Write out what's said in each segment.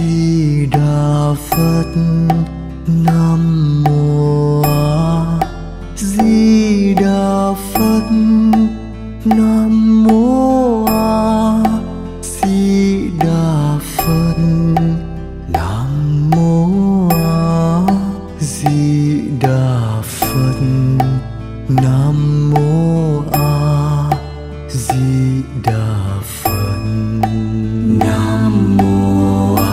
Di Đà Phật. Nam mô A Di Đà Phật. Nam mô A Di Đà Phật. Nam mô A Di Đà Phật. Nam mô A Di Đà Phật. Nam mô A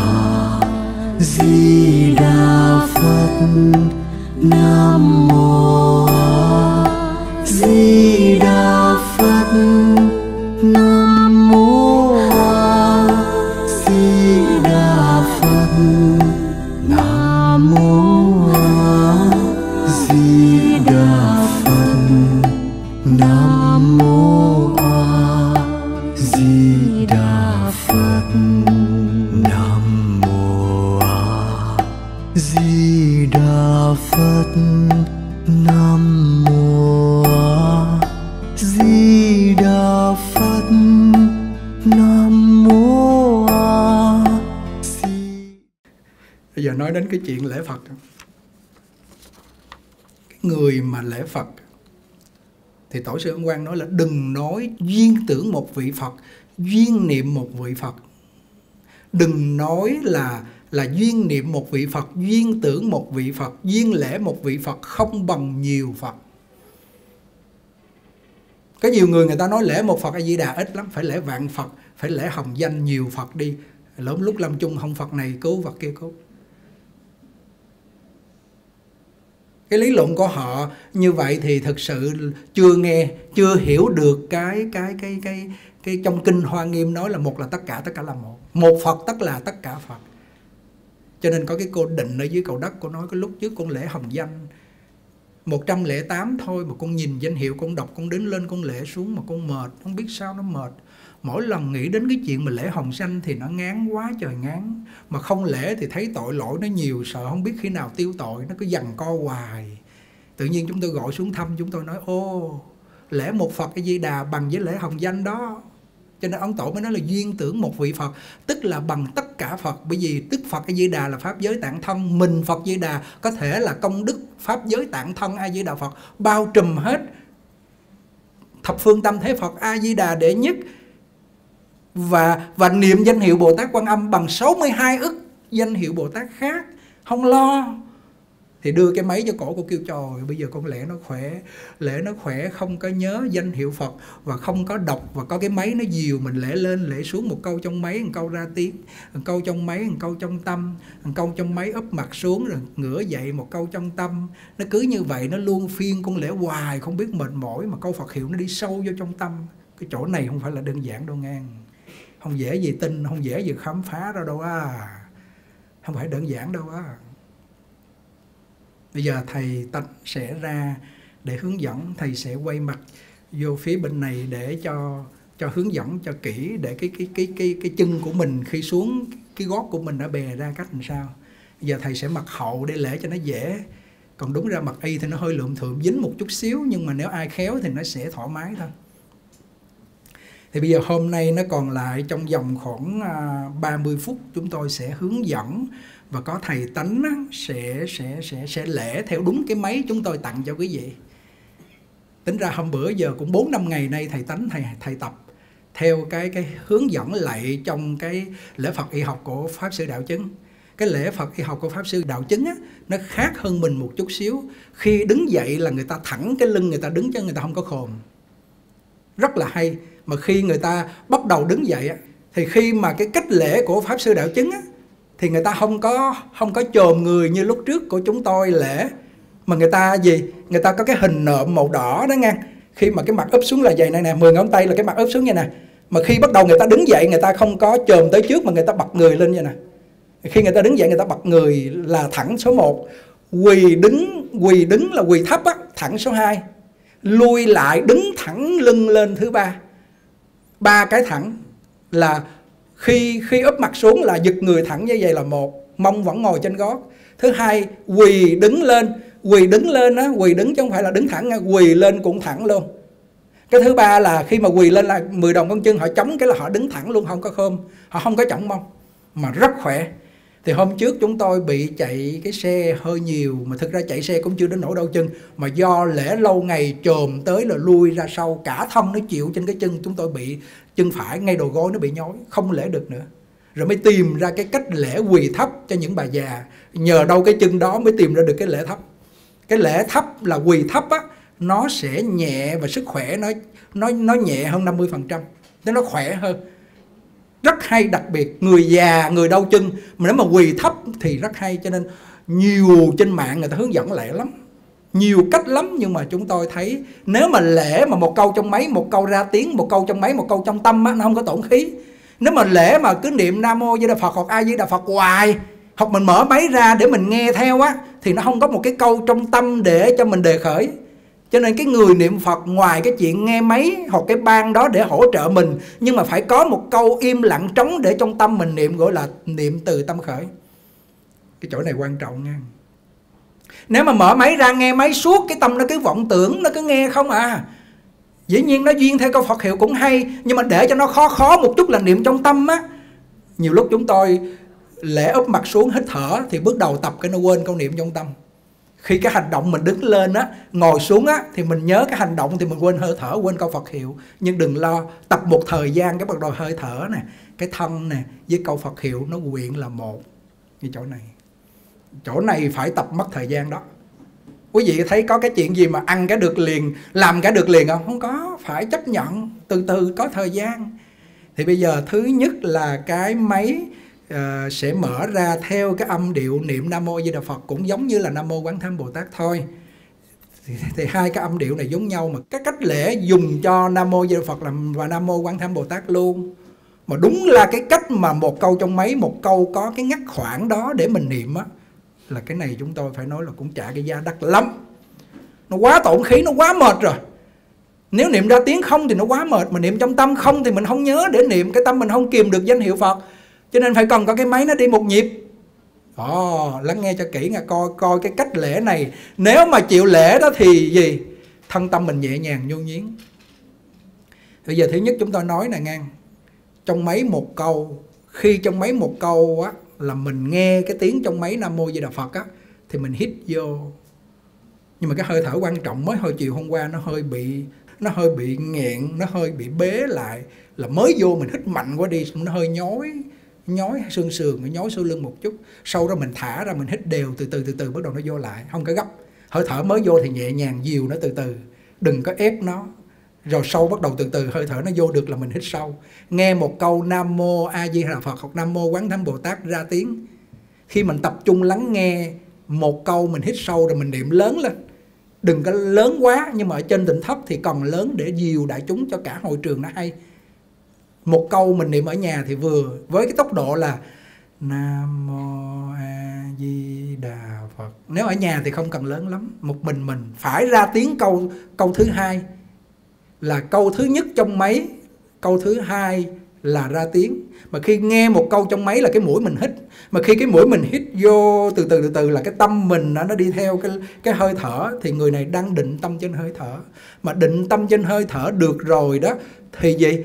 Di Đà Phật. Nam mô A Di Đà Phật. Nam mô A Di Đà Phật. Nam mô A Di Đà Phật. Nam mô A Di Đà Phật. Nam mô A Di Đà Phật. Nam mô A Di Đà Phật. Nam mô A Di. Bây giờ nói đến cái chuyện lễ Phật. Người mà lễ Phật thì tổ sư Ấn Quang nói là đừng nói duyên tưởng một vị Phật, duyên niệm một vị Phật. Đừng nói là duyên niệm một vị Phật, duyên tưởng một vị Phật, duyên lễ một vị Phật không bằng nhiều Phật. Có nhiều người người ta nói lễ một Phật A Di Đà ít lắm, phải lễ vạn Phật, phải lễ hồng danh nhiều Phật đi. Lỗm lúc lâm chung không Phật này cứu Phật kia cứu. Cái lý luận của họ như vậy thì thực sự chưa nghe, chưa hiểu được cái trong kinh Hoa Nghiêm nói là một là tất cả là một. Một Phật tất là tất cả Phật. Cho nên có cái cô định ở dưới cầu đất cô nói cái lúc trước con lễ hồng danh 108 thôi mà con nhìn danh hiệu con đọc con đứng lên con lễ xuống mà con mệt, không biết sao nó mệt. Mỗi lần nghĩ đến cái chuyện mà lễ hồng danh thì nó ngán quá trời ngán. Mà không lễ thì thấy tội lỗi nó nhiều, sợ không biết khi nào tiêu tội, nó cứ giằng co hoài. Tự nhiên chúng tôi gọi xuống thăm, chúng tôi nói ô, lễ một Phật A Di Đà bằng với lễ hồng danh đó. Cho nên ông tổ mới nói là duyên tưởng một vị Phật, tức là bằng tất cả Phật. Bởi vì tức Phật A Di Đà là pháp giới tạng thân, mình Phật Di Đà có thể là công đức pháp giới tạng thân A Di Đà Phật, bao trùm hết thập phương tâm thế Phật A Di Đà đệ nhất. Và niệm danh hiệu Bồ Tát Quan Âm bằng 62 ức danh hiệu Bồ Tát khác. Không lo. Thì đưa cái máy cho cổ cô kêu trời, bây giờ con lễ nó khỏe không có nhớ danh hiệu Phật và không có đọc, và có cái máy nó dìu mình lễ lên lễ xuống, một câu trong máy, một câu ra tiếng, một câu trong máy, một câu trong tâm, một câu trong máy úp mặt xuống rồi ngửa dậy một câu trong tâm. Nó cứ như vậy nó luôn phiên con lễ hoài không biết mệt mỏi, mà câu Phật hiệu nó đi sâu vô trong tâm. Cái chỗ này không phải là đơn giản đâu ngang. Không dễ gì tin, không dễ gì khám phá ra đâu á. Không phải đơn giản đâu á. Bây giờ thầy Tánh sẽ ra để hướng dẫn. Thầy sẽ quay mặt vô phía bên này để cho hướng dẫn cho kỹ. Để cái chân của mình khi xuống, cái gót của mình đã bè ra cách làm sao. Bây giờ thầy sẽ mặt hậu để lễ cho nó dễ. Còn đúng ra mặt y thì nó hơi lượm thượm, dính một chút xíu. Nhưng mà nếu ai khéo thì nó sẽ thoải mái thôi. Thì bây giờ hôm nay nó còn lại trong vòng khoảng 30 phút chúng tôi sẽ hướng dẫn, và có thầy Tánh sẽ lễ theo đúng cái máy chúng tôi tặng cho quý vị. Tính ra hôm bữa giờ cũng 4-5 ngày nay thầy Tánh thầy tập theo cái hướng dẫn lại trong cái lễ Phật y học của Pháp Sư Đạo Chứng. Cái lễ Phật y học của Pháp Sư Đạo Chứng á, nó khác hơn mình một chút xíu. Khi đứng dậy là người ta thẳng cái lưng, người ta đứng cho người ta không có khom. Rất là hay. Mà khi người ta bắt đầu đứng dậy thì khi mà cái cách lễ của Pháp Sư Đạo Chứng thì người ta không có chồm người như lúc trước của chúng tôi lễ, mà người ta gì? Người ta có cái hình nộm màu đỏ đó nghe. Khi mà cái mặt úp xuống là vậy này nè, 10 ngón tay là cái mặt úp xuống như nè. Mà khi bắt đầu người ta đứng dậy, người ta không có chồm tới trước mà người ta bật người lên như nè. Khi người ta đứng dậy người ta bật người là thẳng số 1. Quỳ đứng là quỳ thấp á, thẳng số 2. Lui lại đứng thẳng lưng lên thứ 3. Ba cái thẳng là khi úp mặt xuống là giật người thẳng như vậy là 1, mông vẫn ngồi trên gót. Thứ 2, quỳ đứng lên á, quỳ đứng chứ không phải là đứng thẳng, quỳ lên cũng thẳng luôn. Cái thứ 3 là khi mà quỳ lên là 10 đồng con chân họ chống cái là họ đứng thẳng luôn, không có khom, họ không có chỏng mông mà rất khỏe. Thì hôm trước chúng tôi bị chạy cái xe hơi nhiều, mà thực ra chạy xe cũng chưa đến nỗi đau chân, mà do lễ lâu ngày chồm tới là lui ra sau, cả thân nó chịu trên cái chân. Chúng tôi bị chân phải, ngay đầu gối nó bị nhói, không lễ được nữa. Rồi mới tìm ra cái cách lễ quỳ thấp cho những bà già. Nhờ đâu cái chân đó mới tìm ra được cái lễ thấp. Cái lễ thấp là quỳ thấp á, nó sẽ nhẹ và sức khỏe nó nhẹ hơn 50%, nên nó khỏe hơn. Rất hay, đặc biệt người già, người đau chân mà nếu mà quỳ thấp thì rất hay. Cho nên nhiều trên mạng người ta hướng dẫn lễ lắm, nhiều cách lắm, nhưng mà chúng tôi thấy nếu mà lễ mà một câu trong máy, một câu ra tiếng, một câu trong máy, một câu trong tâm á, nó không có tổn khí. Nếu mà lễ mà cứ niệm Nam Mô Di Đà Phật hoặc A Di Đà Phật hoài, hoặc mình mở máy ra để mình nghe theo á, thì nó không có một cái câu trong tâm để cho mình đề khởi. Cho nên cái người niệm Phật ngoài cái chuyện nghe máy hoặc cái ban đó để hỗ trợ mình, nhưng mà phải có một câu im lặng trống để trong tâm mình niệm, gọi là niệm từ tâm khởi. Cái chỗ này quan trọng nha. Nếu mà mở máy ra nghe máy suốt, cái tâm nó cứ vọng tưởng, nó cứ nghe không à. Dĩ nhiên nó duyên theo câu Phật hiệu cũng hay, nhưng mà để cho nó khó một chút là niệm trong tâm á. Nhiều lúc chúng tôi lễ úp mặt xuống hít thở thì bước đầu tập cái nó quên câu niệm trong tâm. Khi cái hành động mình đứng lên á, ngồi xuống á, thì mình nhớ cái hành động thì mình quên hơi thở, quên câu Phật hiệu. Nhưng đừng lo, tập một thời gian cái bắt đầu hơi thở nè, cái thân nè với câu Phật hiệu nó quyện là một. Như chỗ này phải tập mất thời gian đó. Quý vị thấy có cái chuyện gì mà ăn cái được liền, làm cái được liền không? Không có, phải chấp nhận, từ từ có thời gian. Thì bây giờ thứ nhất là cái máy sẽ mở ra theo cái âm điệu niệm Nam Mô Di Đà Phật, cũng giống như là Nam Mô Quán Thế Âm Bồ Tát thôi. Thì hai cái âm điệu này giống nhau, mà cái cách lễ dùng cho Nam Mô Di Đà Phật và Nam Mô Quán Thế Âm Bồ Tát luôn. Mà đúng là cái cách mà một câu trong mấy, một câu có cái ngắt khoảng đó để mình niệm á, là cái này chúng tôi phải nói là cũng trả cái giá đắt lắm. Nó quá tổn khí, nó quá mệt rồi. Nếu niệm ra tiếng không thì nó quá mệt, mà niệm trong tâm không thì mình không nhớ để niệm, cái tâm mình không kìm được danh hiệu Phật. Cho nên phải cần có cái máy nó đi một nhịp. Lắng nghe cho kỹ nha, coi cái cách lễ này. Nếu mà chịu lễ đó thì gì? Thân tâm mình nhẹ nhàng nhu nhuyến. Bây giờ thứ nhất chúng tôi nói nè ngang. Trong máy một câu, khi trong máy một câu á, là mình nghe cái tiếng trong máy Nam Mô Di Đà Phật á, thì mình hít vô. Nhưng mà cái hơi thở quan trọng, mới hồi chiều hôm qua nó hơi bị nghẹn, nó hơi bị bế lại. Là mới vô mình hít mạnh quá đi, nó hơi nhói xương sườn, nhói xương lưng một chút. Sau đó mình thả ra, mình hít đều, từ từ bắt đầu nó vô lại, không có gấp. Hơi thở mới vô thì nhẹ nhàng dìu nó từ từ, đừng có ép nó. Rồi sâu bắt đầu từ từ, hơi thở nó vô được là mình hít sâu. Nghe một câu Nam Mô A Di Đà Phật hoặc Nam Mô Quán Thế Âm Bồ Tát ra tiếng. Khi mình tập trung lắng nghe một câu, mình hít sâu rồi mình niệm lớn lên. Đừng có lớn quá, nhưng mà ở trên tỉnh thấp thì còn lớn để dìu đại chúng cho cả hội trường nó hay. Một câu mình niệm ở nhà thì vừa, với cái tốc độ là Nam Mô A Di Đà Phật. Nếu ở nhà thì không cần lớn lắm, một mình phải ra tiếng câu thứ hai. Là câu thứ nhất trong máy, câu thứ hai là ra tiếng. Mà khi nghe một câu trong máy là cái mũi mình hít. Mà khi cái mũi mình hít vô từ từ là cái tâm mình nó đi theo cái hơi thở. Thì người này đang định tâm trên hơi thở. Mà định tâm trên hơi thở được rồi đó thì gì?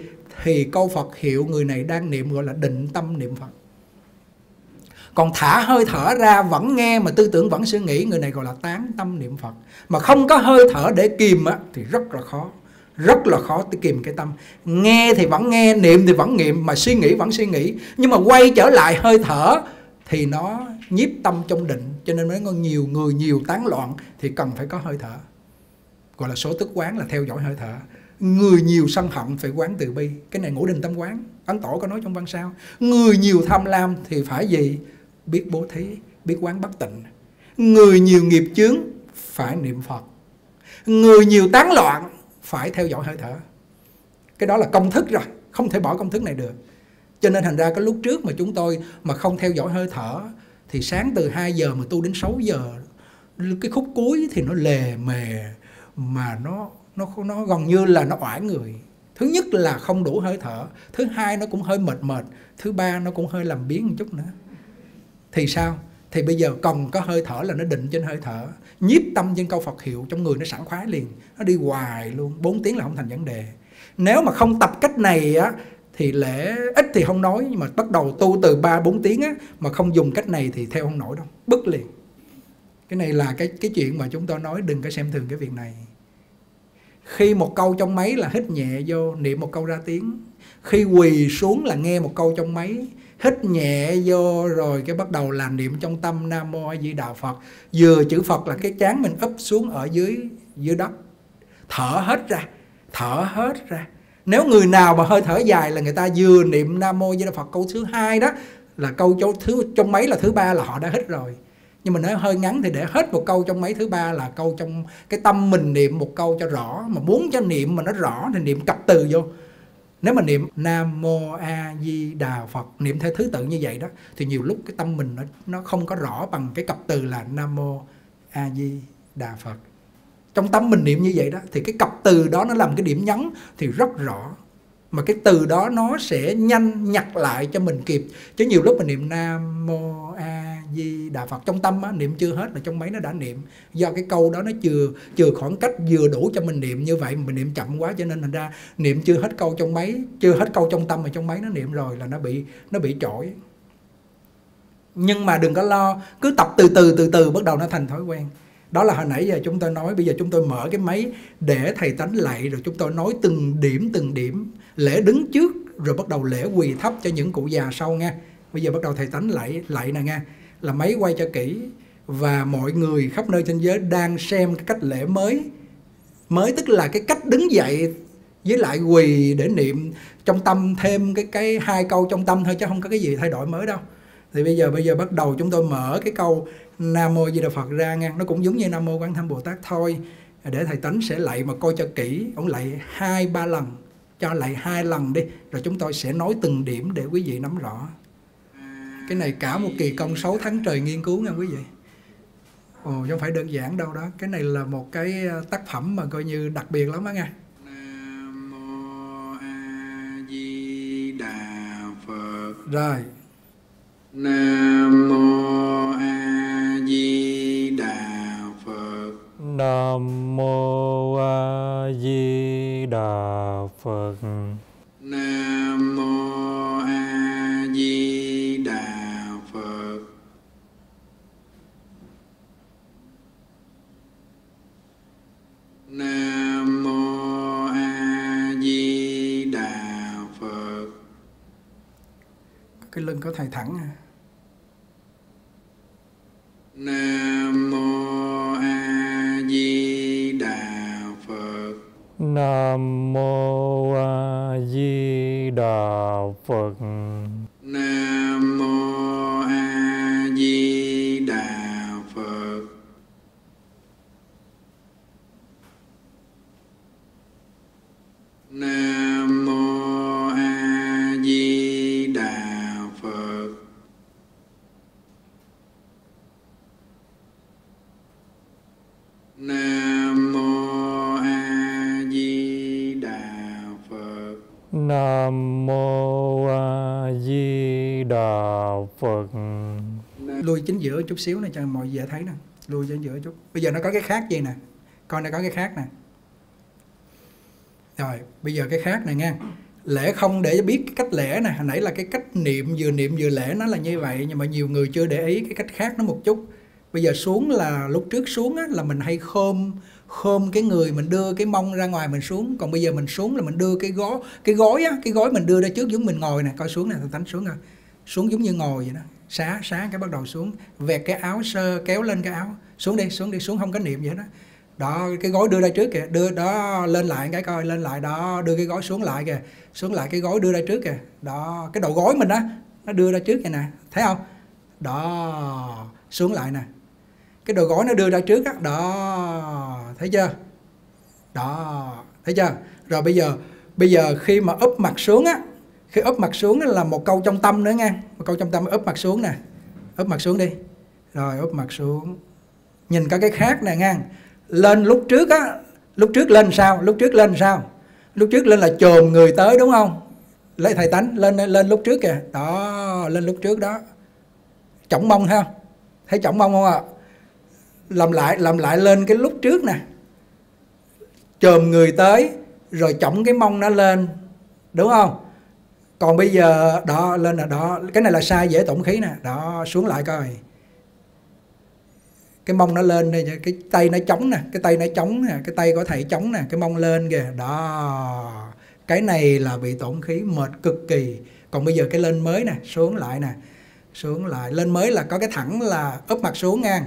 Thì câu Phật hiệu người này đang niệm gọi là định tâm niệm Phật. Còn thả hơi thở ra vẫn nghe mà tư tưởng vẫn suy nghĩ, người này gọi là tán tâm niệm Phật. Mà không có hơi thở để kìm á, thì rất là khó kìm cái tâm. Nghe thì vẫn nghe, niệm thì vẫn niệm, mà suy nghĩ vẫn suy nghĩ. Nhưng mà quay trở lại hơi thở thì nó nhiếp tâm trong định. Cho nên mới có nhiều người nhiều tán loạn thì cần phải có hơi thở. Gọi là số tức quán, là theo dõi hơi thở. Người nhiều sân hận phải quán từ bi. Cái này Ngũ Đình Tâm Quán, Ấn Tổ có nói trong văn sao. Người nhiều tham lam thì phải gì? Biết bố thí, biết quán bất tịnh. Người nhiều nghiệp chướng phải niệm Phật. Người nhiều tán loạn phải theo dõi hơi thở. Cái đó là công thức rồi, không thể bỏ công thức này được. Cho nên thành ra cái lúc trước mà chúng tôi mà không theo dõi hơi thở thì sáng từ 2 giờ mà tu đến 6 giờ, cái khúc cuối thì nó lề mề mà nó gần như là nó oải người. Thứ nhất là không đủ hơi thở, thứ hai nó cũng hơi mệt, thứ ba nó cũng hơi làm biếng một chút nữa. Thì sao? Thì bây giờ còn có hơi thở là nó định trên hơi thở, nhiếp tâm trên câu Phật hiệu, trong người nó sảng khoái liền, nó đi hoài luôn, 4 tiếng là không thành vấn đề. Nếu mà không tập cách này á thì lễ ít thì không nói, nhưng mà bắt đầu tu từ 3-4 tiếng á, mà không dùng cách này thì theo không nổi đâu, bứt liền. Cái này là cái chuyện mà chúng tôi nói đừng có xem thường cái việc này. Khi một câu trong máy là hít nhẹ vô, niệm một câu ra tiếng. Khi quỳ xuống là nghe một câu trong máy, hít nhẹ vô rồi cái bắt đầu là niệm trong tâm Nam Mô A Di Đà Phật. Vừa chữ Phật là cái trán mình ấp xuống ở dưới đất. Thở hết ra, thở hết ra. Nếu người nào mà hơi thở dài là người ta vừa niệm Nam Mô A Di Đà Phật câu thứ 2 đó, là câu trong máy là thứ 3 là họ đã hít rồi. Nhưng mà nói hơi ngắn thì để hết một câu trong mấy thứ 3 là câu trong cái tâm mình niệm một câu cho rõ. Mà muốn cho niệm mà nó rõ thì niệm cặp từ vô. Nếu mà niệm Nam Mô A Di Đà Phật, niệm theo thứ tự như vậy đó, thì nhiều lúc cái tâm mình nó không có rõ bằng cái cặp từ là Nam Mô A Di Đà Phật. Trong tâm mình niệm như vậy đó, thì cái cặp từ đó nó làm cái điểm nhấn thì rất rõ. Mà cái từ đó nó sẽ nhanh nhặt lại cho mình kịp. Chứ nhiều lúc mình niệm Nam Mô A Di Đà Phật trong tâm á, niệm chưa hết là trong máy nó đã niệm. Do cái câu đó nó chưa khoảng cách vừa đủ cho mình niệm như vậy, mình niệm chậm quá cho nên thành ra niệm chưa hết câu trong máy, chưa hết câu trong tâm mà trong máy nó niệm rồi là nó bị trỗi. Nhưng mà đừng có lo, cứ tập từ từ bắt đầu nó thành thói quen. Đó là hồi nãy giờ chúng tôi nói, bây giờ chúng tôi mở cái máy để thầy tánh lại rồi chúng tôi nói từng điểm. Lễ đứng trước rồi bắt đầu lễ quỳ thấp cho những cụ già sau nha. Bây giờ bắt đầu thầy tánh lại nè nha. Là máy quay cho kỹ và mọi người khắp nơi trên giới đang xem cái cách lễ mới tức là cái cách đứng dậy với lại quỳ để niệm trong tâm thêm cái 2 câu trong tâm thôi chứ không có cái gì thay đổi mới đâu. Thì bây giờ bắt đầu chúng tôi mở cái câu Nam Mô Di Đà Phật ra nha. Nó cũng giống như Nam Mô Quán Thế Âm Bồ Tát thôi. Để thầy Tánh sẽ lạy mà coi cho kỹ. Ông lạy 2-3 lần. Cho lạy 2 lần đi. Rồi chúng tôi sẽ nói từng điểm để quý vị nắm rõ. Cái này cả một kỳ công 6 tháng trời nghiên cứu nha quý vị. Ồ, không phải đơn giản đâu đó. Cái này là một cái tác phẩm mà coi như đặc biệt lắm á nha. Nam Mô A Di Đà Phật. Rồi. Nam Mô A Di Đà Phật. Nam Mô A Di Đà Phật. Nam Mô A Di Đà Phật. Nam Mô A Di Đà Phật. Cái lưng có thầy thẳng à. Nam Mô A Di Đà Phật. Nam Mô A Di Đà Phật. Nam Mô A Di Đà Phật. Nam Mô A Di Đà Phật. Nam Mô A Di Đà Phật. Nam Mô A Di Đà Phật. Lui chính giữa chút xíu này cho mọi dễ thấy nè. Lui chính giữa chút. Bây giờ nó có cái khác gì nè. Coi nó có cái khác nè. Rồi bây giờ cái khác này nha. Lễ không để biết cái cách lễ nè. Hồi nãy là cái cách niệm vừa lễ nó là như vậy. Nhưng mà nhiều người chưa để ý cái cách khác nó một chút. Bây giờ xuống là lúc trước xuống á, là mình hay khom cái người, mình đưa cái mông ra ngoài mình xuống. Còn bây giờ mình xuống là mình đưa cái gối mình đưa ra trước giống mình ngồi nè. Coi xuống nè, thầy Tánh xuống nè. Xuống giống như ngồi vậy đó. Xá cái bắt đầu xuống. Vẹt cái áo sơ, kéo lên cái áo. Xuống đi, xuống không có niệm vậy đó. Đó, cái gối đưa ra trước kìa. Đưa đó, lên lại cái coi, lên lại đó. Đưa cái gối xuống lại kìa. Xuống lại cái gối đưa ra trước kìa. Đó, cái đầu gối mình đó, nó đưa ra trước kìa nè. Thấy không? Đó, xuống lại nè. Cái đầu gối nó đưa ra trước á, đó, thấy chưa? Đó, thấy chưa? Rồi bây giờ khi mà úp mặt xuống á, khi úp mặt xuống là một câu trong tâm nữa nha. Một câu trong tâm úp mặt xuống nè. Úp mặt xuống đi. Rồi úp mặt xuống. Nhìn có cái khác nè nha. Lên lúc trước á, lúc trước lên sao? Lúc trước lên là chồm người tới đúng không? Lấy thầy Tánh lên lúc trước kìa. Đó, lên lúc trước đó. Chổng mông ha. Thấy chổng mông không ạ? À? làm lại lên cái lúc trước nè, chồm người tới rồi chổng cái mông nó lên, đúng không? Còn bây giờ đó lên là đó, cái này là sai dễ tổn khí nè, đó xuống lại coi. Cái mông nó lên đây, cái tay nó chống nè, cái tay nó chống nè, cái tay của thầy chống nè, cái mông lên kìa, đó. Cái này là bị tổn khí mệt cực kỳ. Còn bây giờ cái lên mới nè, xuống lại nè, xuống lại, lên mới là có cái thẳng là úp mặt xuống ngang,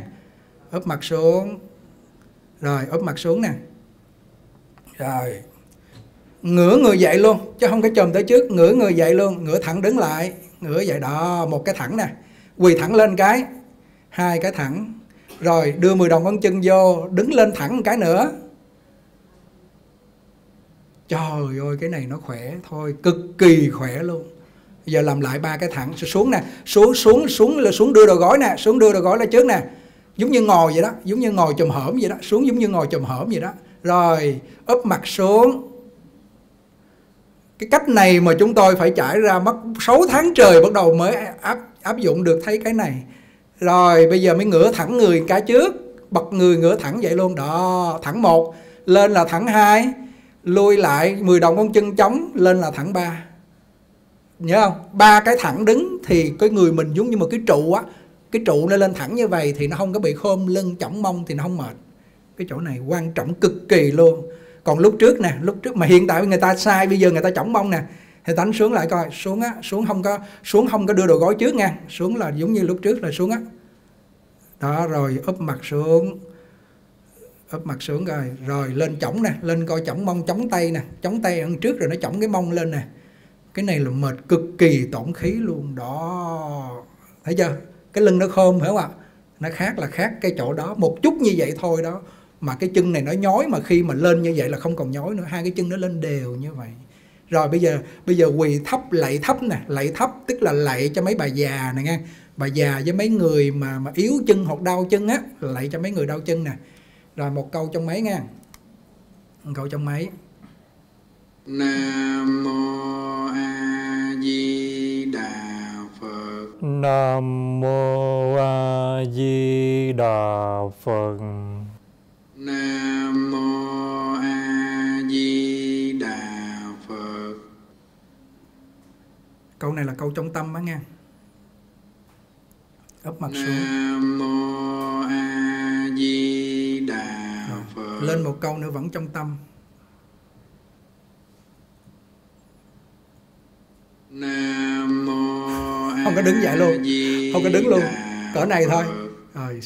úp mặt xuống, rồi úp mặt xuống nè, rồi ngửa người dậy luôn, chứ không có chồm tới trước, ngửa người dậy luôn, ngửa thẳng đứng lại, ngửa dậy đó, một cái thẳng nè, quỳ thẳng lên cái, hai cái thẳng, rồi đưa 10 đồng ngón chân vô, đứng lên thẳng một cái nữa. Trời ơi, cái này nó khỏe thôi, cực kỳ khỏe luôn. Bây giờ làm lại ba cái thẳng, xuống nè, xuống đưa đầu gối nè, xuống đưa đầu gối lên trước nè, giống như ngồi vậy đó, giống như ngồi chồm hổm vậy đó, xuống giống như ngồi chồm hổm vậy đó, rồi úp mặt xuống. Cái cách này mà chúng tôi phải trải ra mất 6 tháng trời bắt đầu mới áp dụng được thấy cái này. Rồi bây giờ mới ngửa thẳng người cái trước, bật người ngửa thẳng vậy luôn đó, thẳng 1, lên là thẳng 2, lui lại 10 đồng con chân chống, lên là thẳng 3. Nhớ không? 3 cái thẳng đứng thì cái người mình giống như một cái trụ á, cái trụ nó lên thẳng như vậy thì nó không có bị khom lưng chỏng mông thì nó không mệt. Cái chỗ này quan trọng cực kỳ luôn. Còn lúc trước nè, lúc trước mà hiện tại người ta sai, bây giờ người ta chỏng mông nè, thì tánh xuống lại coi, xuống á, xuống không có đưa đồ gói trước nha, xuống là giống như lúc trước là xuống á. Đó rồi úp mặt xuống rồi lên chỏng nè, lên coi chỏng mông, chỏng tay nè, chỏng tay ăn trước rồi nó chỏng cái mông lên nè. Cái này là mệt cực kỳ tổn khí luôn đó. Thấy chưa? Cái lưng nó khom phải không ạ? Nó khác là khác cái chỗ đó, một chút như vậy thôi đó. Mà cái chân này nó nhói, mà khi mà lên như vậy là không còn nhói nữa, hai cái chân nó lên đều như vậy. Rồi bây giờ quỳ thấp, lạy thấp nè, lạy thấp tức là lạy cho mấy bà già nè nghe. Bà già với mấy người mà yếu chân hoặc đau chân á, lạy cho mấy người đau chân nè. Rồi một câu trong máy nghe. Một câu trong máy. Nam mô A Di Đà Phật. Nam mô A Di Đà Phật. Nam mô A Di Đà Phật. Câu này là câu trong tâm á nha. Ấp mặt xuống. Nam mô A Di Đà Phật. Lên một câu nữa vẫn trong tâm. Nam mô A không có đứng dậy luôn, không có đứng luôn, cỡ này thôi. Rồi.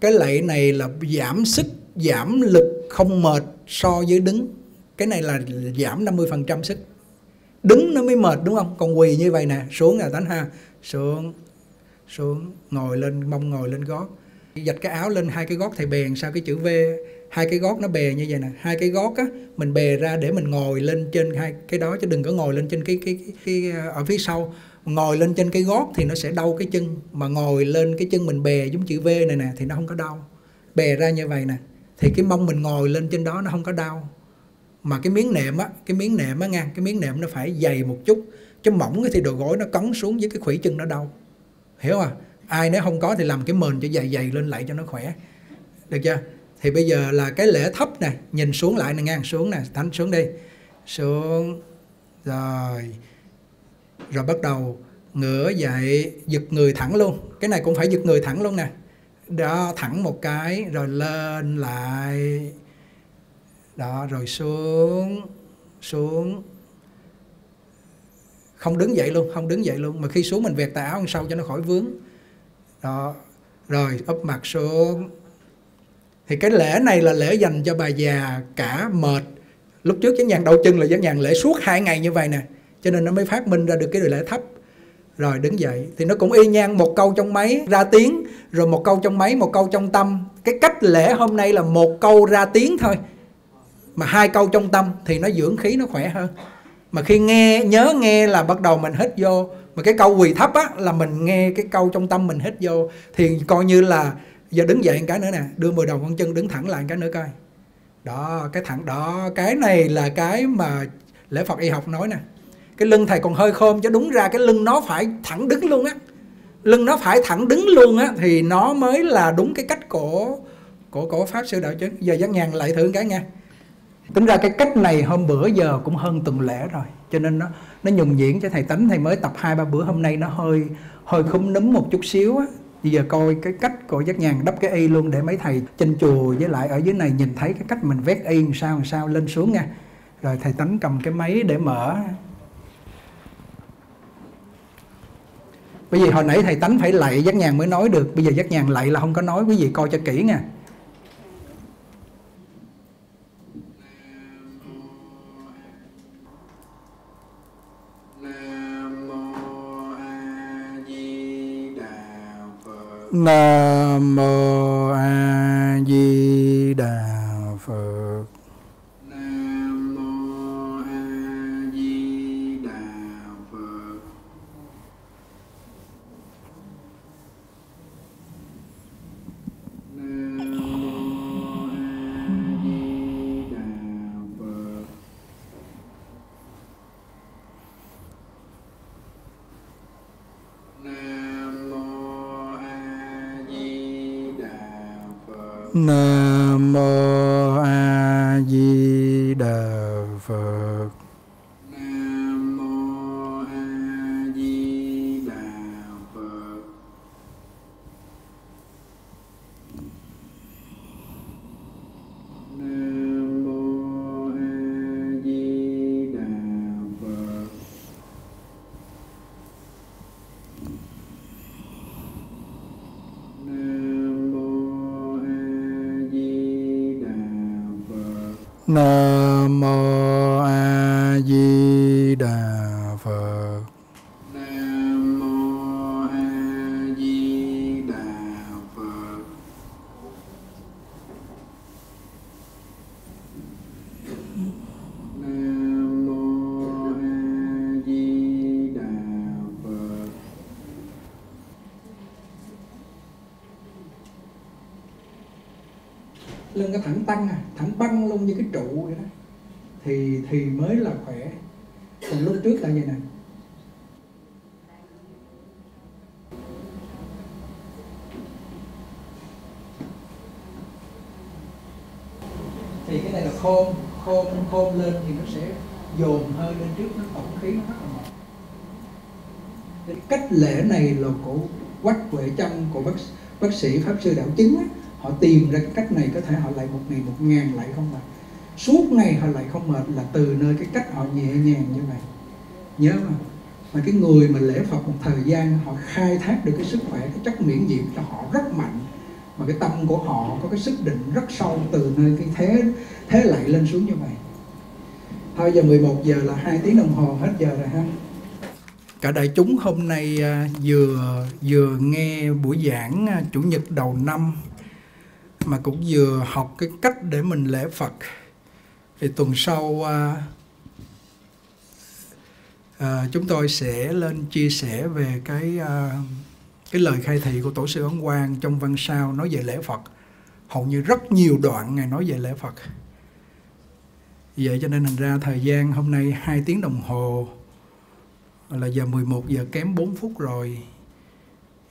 Cái lạy này là giảm sức, giảm lực không mệt so với đứng. Cái này là giảm 50% sức. Đứng nó mới mệt đúng không? Còn quỳ như vậy nè, xuống là tánh ha. Xuống, xuống, ngồi lên, mông ngồi lên gót. Dạch cái áo lên, hai cái gót thầy bèn sao cái chữ V. Hai cái gót nó bè như vậy nè. Hai cái gót á, mình bè ra để mình ngồi lên trên hai cái đó. Chứ đừng có ngồi lên trên cái ở phía sau. Ngồi lên trên cái gót thì nó sẽ đau cái chân. Mà ngồi lên cái chân mình bè giống chữ V này nè thì nó không có đau. Bè ra như vậy nè thì cái mông mình ngồi lên trên đó nó không có đau. Mà cái miếng nệm á, cái miếng nệm á nha, cái miếng nệm nó phải dày một chút, chứ mỏng thì đầu gối nó cấn xuống với cái khuỷu chân nó đau. Hiểu không? Ai nếu không có thì làm cái mền cho dày dày lên lại cho nó khỏe. Được chưa? Thì bây giờ là cái lễ thấp nè, nhìn xuống lại nè, ngang xuống nè, thánh xuống đi. Xuống. Rồi. Rồi bắt đầu ngửa dậy, giật người thẳng luôn. Cái này cũng phải giật người thẳng luôn nè. Đó, thẳng một cái, rồi lên lại. Đó, rồi xuống, xuống. Không đứng dậy luôn, không đứng dậy luôn. Mà khi xuống mình vẹt tà áo sau cho nó khỏi vướng. Đó, rồi úp mặt xuống. Thì cái lễ này là lễ dành cho bà già cả mệt. Lúc trước Giác Nhàn đau chân là Giác Nhàn lễ suốt 2 ngày như vậy nè. Cho nên nó mới phát minh ra được cái lễ thấp. Rồi đứng dậy. Thì nó cũng y nhang, một câu trong máy ra tiếng. Rồi một câu trong máy, một câu trong tâm. Cái cách lễ hôm nay là một câu ra tiếng thôi. Mà 2 câu trong tâm thì nó dưỡng khí nó khỏe hơn. Mà khi nghe, nhớ nghe là bắt đầu mình hít vô. Mà cái câu quỳ thấp á là mình nghe cái câu trong tâm mình hít vô. Thì coi như là giờ đứng dậy một cái nữa nè, đưa 10 đầu con chân đứng thẳng lại một cái nữa coi. Đó, cái thẳng đó, cái này là cái mà lễ Phật y học nói nè. Cái lưng thầy còn hơi khom chứ đúng ra cái lưng nó phải thẳng đứng luôn á. Lưng nó phải thẳng đứng luôn á thì nó mới là đúng cái cách của Pháp Sư Đạo Chứng. Giờ Giác Nhàn lại thử một cái nha. Tính ra cái cách này hôm bữa giờ cũng hơn tuần lễ rồi. Cho nên nó nhùng nhuyễn cho thầy Tánh. Thầy mới tập 2-3 bữa, hôm nay nó hơi khúm núm một chút xíu á. Bây giờ coi cái cách của Giác Nhàn đắp cái y luôn, để mấy thầy trên chùa với lại ở dưới này nhìn thấy cái cách mình vét y làm sao lên xuống nha. Rồi thầy Tánh cầm cái máy để mở. Bởi vì hồi nãy thầy Tánh phải lạy Giác Nhàn mới nói được. Bây giờ Giác Nhàn lạy là không có nói. Quý vị coi cho kỹ nha. Nam mô A Di Đà Phật. Nam mô A Di Đà Phật. Nam mô A Di Đà Phật. Nam mô A Di Đà Phật. Nam mô A Di Đà Phật. Nam mô A Di Đà Phật. Nam mô A Di Đà Phật. Nam mô A Di Đà Phật. Nam mô A Di Đà Phật. Lưng nó thẳng tăng à, thẳng băng luôn như cái trụ vậy đó, thì mới là khỏe. Còn lúc trước là vậy nè. Thì cái này là khôn lên thì nó sẽ dồn hơi lên trước, nó tổng khí nó rất là mạnh. Cái cách lễ này là của Quách Huệ Trâm, của bác sĩ Pháp Sư Đạo Chứng á. Họ tìm ra cái cách này, có thể họ lại một ngày 1.000 lại không mệt. Suốt ngày họ lại không mệt là từ nơi cái cách họ nhẹ nhàng như vậy. Nhớ mà cái người mà lễ Phật một thời gian, họ khai thác được cái sức khỏe, cái chất miễn dịch cho họ rất mạnh. Mà cái tâm của họ có cái sức định rất sâu, từ nơi cái thế lại lên xuống như vậy. Thôi giờ 11 giờ là 2 tiếng đồng hồ hết giờ rồi ha. Cả đại chúng hôm nay vừa nghe buổi giảng Chủ nhật đầu năm, mà cũng vừa học cái cách để mình lễ Phật. Thì tuần sau chúng tôi sẽ lên chia sẻ về cái lời khai thị của Tổ sư Ấn Quang trong văn sao nói về lễ Phật. Hầu như rất nhiều đoạn Ngài nói về lễ Phật. Vậy cho nên thành ra thời gian hôm nay 2 tiếng đồng hồ là giờ 11 giờ kém 4 phút rồi.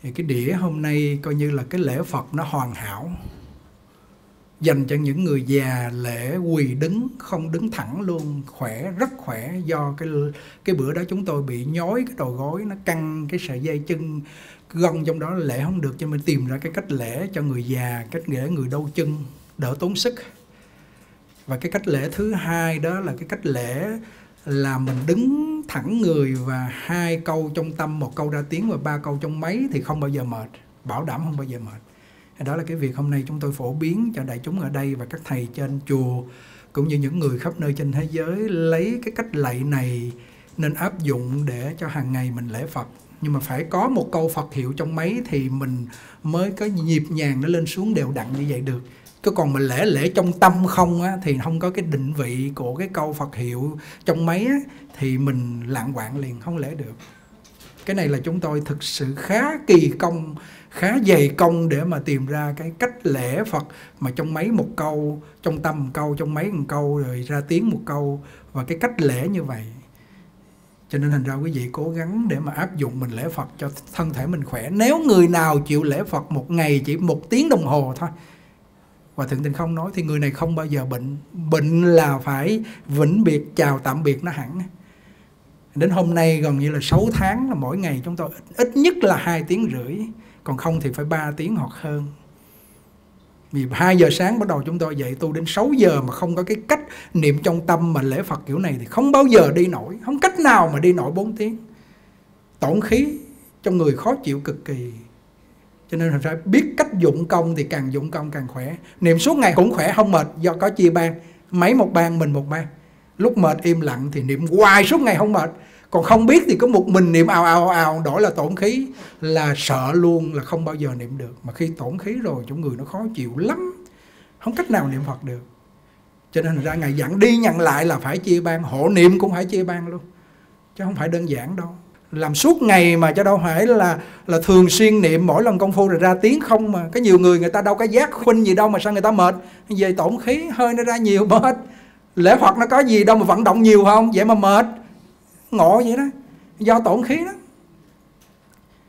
Thì cái đĩa hôm nay coi như là cái lễ Phật nó hoàn hảo, dành cho những người già lễ quỳ đứng, không đứng thẳng luôn, khỏe, rất khỏe. Do cái bữa đó chúng tôi bị nhói cái đầu gối, nó căng cái sợi dây chân, gân trong đó lễ không được, cho mình tìm ra cái cách lễ cho người già, cách lễ người đau chân, đỡ tốn sức. Và cái cách lễ thứ hai đó là cái cách lễ là mình đứng thẳng người và 2 câu trong tâm, 1 câu ra tiếng và 3 câu trong máy, thì không bao giờ mệt, bảo đảm không bao giờ mệt. Đó là cái việc hôm nay chúng tôi phổ biến cho đại chúng ở đây và các thầy trên chùa cũng như những người khắp nơi trên thế giới, lấy cái cách lạy này nên áp dụng để cho hàng ngày mình lễ Phật. Nhưng mà phải có một câu Phật hiệu trong máy thì mình mới có nhịp nhàng nó lên xuống đều đặn như vậy được. Cứ còn mình lễ trong tâm không á, thì không có cái định vị của cái câu Phật hiệu trong máy á, thì mình lạng quạng liền, không lễ được. Cái này là chúng tôi thực sự khá kỳ công, khá dày công để mà tìm ra cái cách lễ Phật mà trong mấy một câu, trong tâm một câu, trong mấy một câu, rồi ra tiếng một câu, và cái cách lễ như vậy. Cho nên thành ra quý vị cố gắng để mà áp dụng mình lễ Phật cho thân thể mình khỏe. Nếu người nào chịu lễ Phật một ngày chỉ 1 tiếng đồng hồ thôi, và Thượng Tinh không nói, thì người này không bao giờ bệnh. Bệnh là phải vĩnh biệt, chào tạm biệt nó hẳn. Đến hôm nay gần như là 6 tháng là mỗi ngày chúng tôi ít nhất là 2 tiếng rưỡi, còn không thì phải 3 tiếng hoặc hơn. Vì 2 giờ sáng bắt đầu chúng tôi dậy tu đến 6 giờ mà không có cái cách niệm trong tâm mà lễ Phật kiểu này thì không bao giờ đi nổi, không cách nào mà đi nổi 4 tiếng. Tổn khí trong người khó chịu cực kỳ. Cho nên phải biết cách dụng công thì càng dụng công càng khỏe. Niệm suốt ngày cũng khỏe không mệt, do có chia ban, mấy một ban mình một ban. Lúc mệt im lặng thì niệm hoài suốt ngày không mệt. Còn không biết thì có một mình niệm ào ào ào, đổi là tổn khí, là sợ luôn, là không bao giờ niệm được. Mà khi tổn khí rồi trong người nó khó chịu lắm, không cách nào niệm Phật được. Cho nên ra ngày dặn đi nhận lại là phải chia ban, hộ niệm cũng phải chia ban luôn, chứ không phải đơn giản đâu. Làm suốt ngày mà cho đâu phải là thường xuyên niệm, mỗi lần công phu rồi ra tiếng không mà. Có nhiều người người ta đâu có giác khuynh gì đâu mà sao người ta mệt. Về tổn khí, hơi nó ra nhiều mệt. Lễ Phật nó có gì đâu mà vận động nhiều không, vậy mà mệt. Ngộ vậy đó, do tổn khí đó.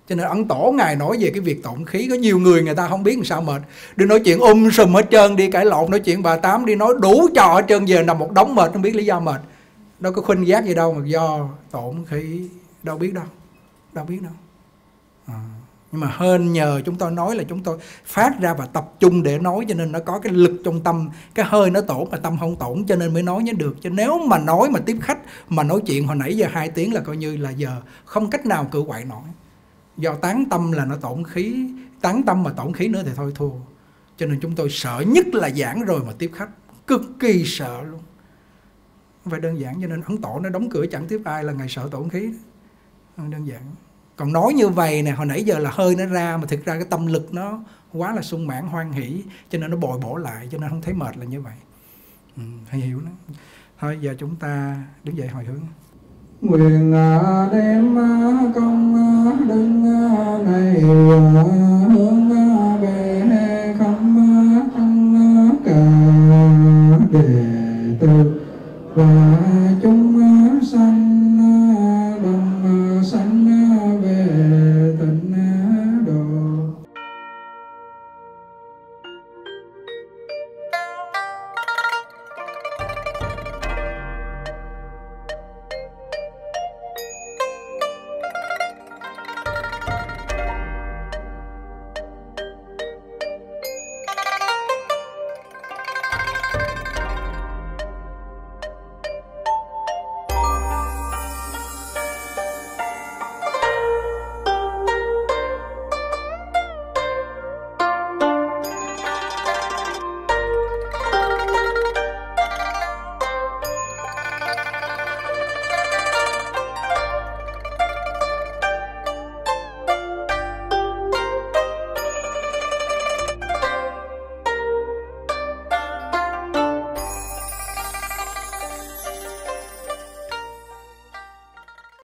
Cho nên Ấn Tổ Ngài nói về cái việc tổn khí. Có nhiều người người ta không biết làm sao mệt, đừng nói chuyện sùm hết trơn, đi cãi lộn, nói chuyện bà Tám, đi nói đủ trò hết trơn, về nằm một đống mệt, không biết lý do mệt. Đâu có khuynh giác gì đâu mà do tổn khí. Đâu biết đâu, đâu biết đâu. Nhưng mà hên nhờ chúng tôi nói là chúng tôi phát ra và tập trung để nói, cho nên nó có cái lực trong tâm, cái hơi nó tổn mà tâm không tổn, cho nên mới nói nhớ được. Chứ nếu mà nói mà tiếp khách mà nói chuyện hồi nãy giờ 2 tiếng là coi như là giờ không cách nào cự quậy nổi. Do tán tâm là nó tổn khí, tán tâm mà tổn khí nữa thì thôi thua. Cho nên chúng tôi sợ nhất là giảng rồi mà tiếp khách, cực kỳ sợ luôn. Không phải đơn giản, cho nên Ấn Tổ nó đóng cửa chẳng tiếp ai là Ngài sợ tổn khí đó. Không đơn giản. Còn nói như vậy nè, hồi nãy giờ là hơi nó ra mà thực ra cái tâm lực nó quá là sung mãn hoan hỷ, cho nên nó bồi bổ lại, cho nên không thấy mệt là như vậy. Hay hiểu nó. Thôi giờ chúng ta đứng dậy hồi hướng. Nguyện đem công đức này hướng về khắp tất cả đệ tử và